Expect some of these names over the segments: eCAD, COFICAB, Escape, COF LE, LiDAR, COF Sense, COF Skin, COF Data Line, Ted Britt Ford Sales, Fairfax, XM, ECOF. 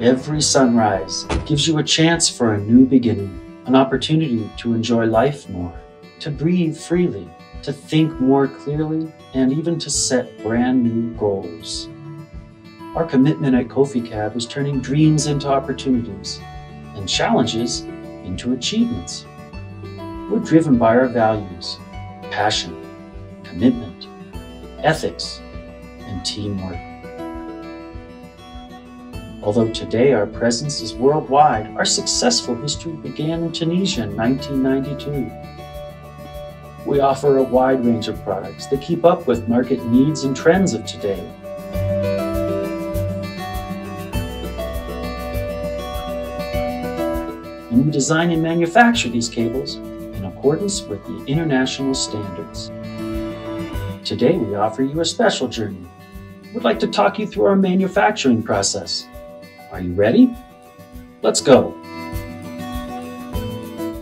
every sunrise. It gives you a chance for a new beginning, an opportunity to enjoy life more, to breathe freely, to think more clearly, and even to set brand new goals. Our commitment at COFICAB is turning dreams into opportunities and challenges into achievements. We're driven by our values, passion, commitment, ethics, and teamwork. Although today our presence is worldwide, our successful history began in Tunisia in 1992. We offer a wide range of products that keep up with market needs and trends of today. And we design and manufacture these cables in accordance with the international standards. Today we offer you a special journey. We'd like to talk you through our manufacturing process. Are you ready? Let's go!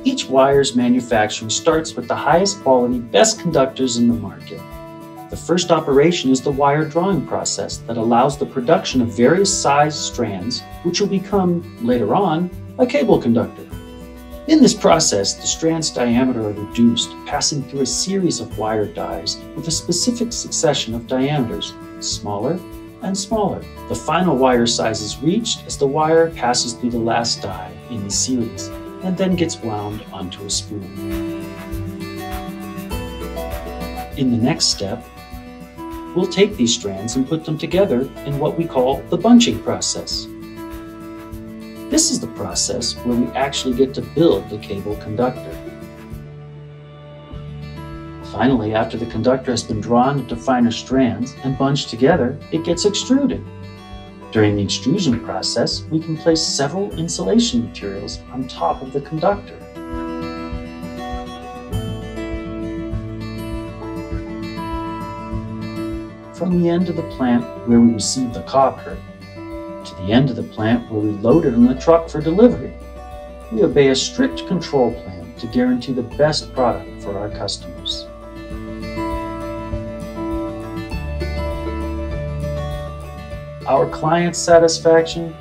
Each wire's manufacturing starts with the highest quality, best conductors in the market. The first operation is the wire drawing process that allows the production of various size strands, which will become, later on, a cable conductor. In this process, the strand's diameter are reduced, passing through a series of wire dies with a specific succession of diameters, smaller and smaller. The final wire size is reached as the wire passes through the last die in the series and then gets wound onto a spool. In the next step, we'll take these strands and put them together in what we call the bunching process. This is the process where we actually get to build the cable conductor. Finally, after the conductor has been drawn into finer strands and bunched together, it gets extruded. During the extrusion process, we can place several insulation materials on top of the conductor. From the end of the plant where we receive the copper, to the end of the plant where we load it on the truck for delivery. We obey a strict control plan to guarantee the best product for our customers. Our client's satisfaction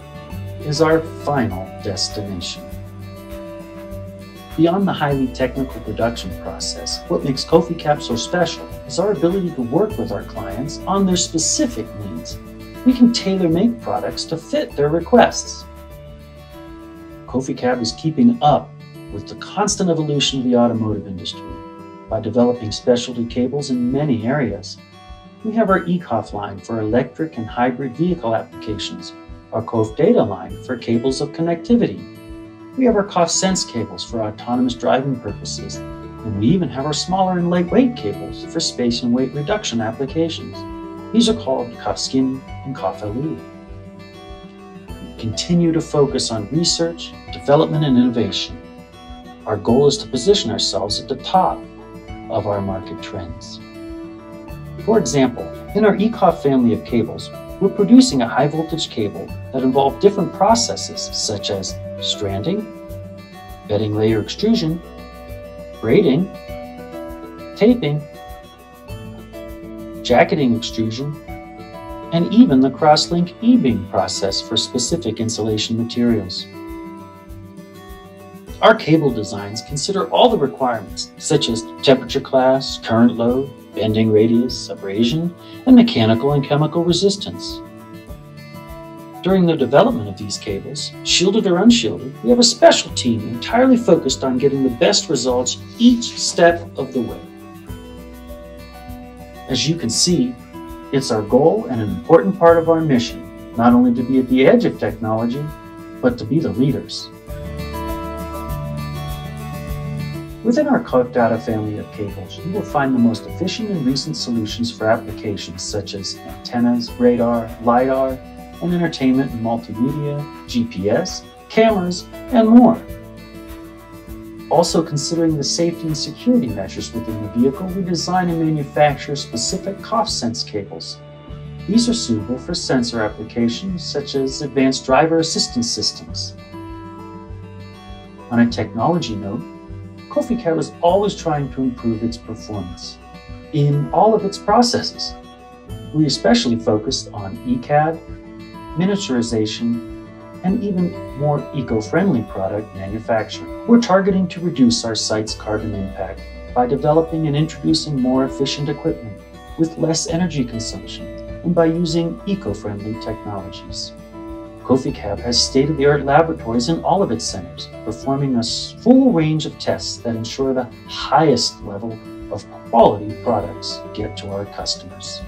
is our final destination. Beyond the highly technical production process, what makes COFICAB so special is our ability to work with our clients on their specific needs. We can tailor-make products to fit their requests. COFICAB is keeping up with the constant evolution of the automotive industry by developing specialty cables in many areas. We have our ECOF line for electric and hybrid vehicle applications, our COF Data Line for cables of connectivity. We have our COF Sense cables for autonomous driving purposes, and we even have our smaller and lightweight cables for space and weight reduction applications. These are called COF Skin and COF LE. We continue to focus on research, development, and innovation. Our goal is to position ourselves at the top of our market trends. For example, in our ECOF family of cables, we're producing a high voltage cable that involves different processes such as stranding, bedding layer extrusion, braiding, taping, jacketing extrusion, and even the cross-link e-beam process for specific insulation materials. Our cable designs consider all the requirements, such as temperature class, current load, bending radius, abrasion, and mechanical and chemical resistance. During the development of these cables, shielded or unshielded, we have a special team entirely focused on getting the best results each step of the way. As you can see, it's our goal and an important part of our mission, not only to be at the edge of technology, but to be the leaders. Within our COF Data family of cables, you will find the most efficient and recent solutions for applications such as antennas, radar, LiDAR, and entertainment and multimedia, GPS, cameras, and more. Also considering the safety and security measures within the vehicle, we design and manufacture specific COF Sense cables. These are suitable for sensor applications such as advanced driver assistance systems. On a technology note, COFICAB is always trying to improve its performance in all of its processes. We especially focused on eCAD, miniaturization, and even more eco-friendly product manufacturing. We're targeting to reduce our site's carbon impact by developing and introducing more efficient equipment with less energy consumption and by using eco-friendly technologies. COFICAB has state-of-the-art laboratories in all of its centers, performing a full range of tests that ensure the highest level of quality products get to our customers.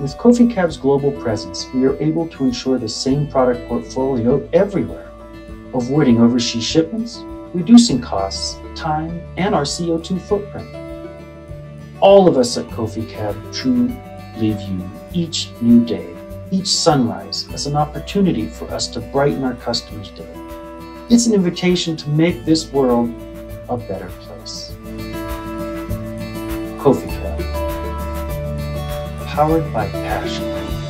With COFICAB's global presence, we are able to ensure the same product portfolio everywhere, avoiding overseas shipments, reducing costs, time, and our CO2 footprint. All of us at COFICAB truly view each new day, each sunrise, as an opportunity for us to brighten our customers' day. It's an invitation to make this world a better place. COFICAB, powered by passion.